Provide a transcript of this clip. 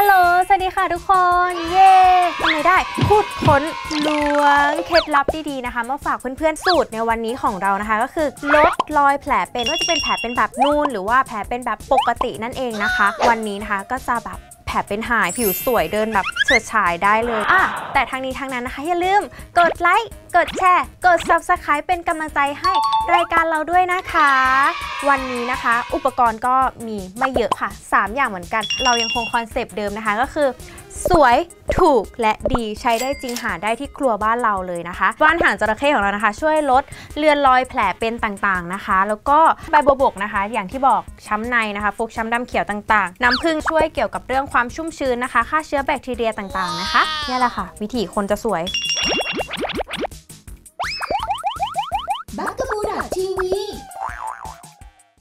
ฮัลโหลสวัสดีค่ะทุกคนเย้ทำไมได้พูดค้นล้วงเคล็ดลับดีๆนะคะมาฝากเพื่อนๆสูตรในวันนี้ของเรานะคะก็คือลดรอยแผลเป็นว่าจะเป็นแผลเป็นแบบนูนหรือว่าแผลเป็นแบบปกตินั่นเองนะคะวันนี้นะคะก็จะแบบแผลเป็นหายผิวสวยเดินแบบเฉิดฉายได้เลยแต่ทางนี้ทางนั้นนะคะอย่าลืมกดไลค์กดแชร์กด Subscribe เป็นกำลังใจให้รายการเราด้วยนะคะวันนี้นะคะอุปกรณ์ก็มีไม่เยอะค่ะ3อย่างเหมือนกันเรายังคงคอนเซปต์เดิมนะคะก็คือสวยถูกและดีใช้ได้จริงหาได้ที่ครัวบ้านเราเลยนะคะว่านหางจระเข้ของเรานะคะช่วยลดเลือนรอยแผลเป็นต่างๆนะคะแล้วก็ใบบัวบกนะคะอย่างที่บอกช้ำในนะคะฟกช้ำดำเขียวต่างๆน้ำผึ้งช่วยเกี่ยวกับเรื่องความชุ่มชื้นนะคะฆ่าเชื้อแบคทีเรียต่างๆนะคะนี่แหละค่ะวิถีคนจะสวย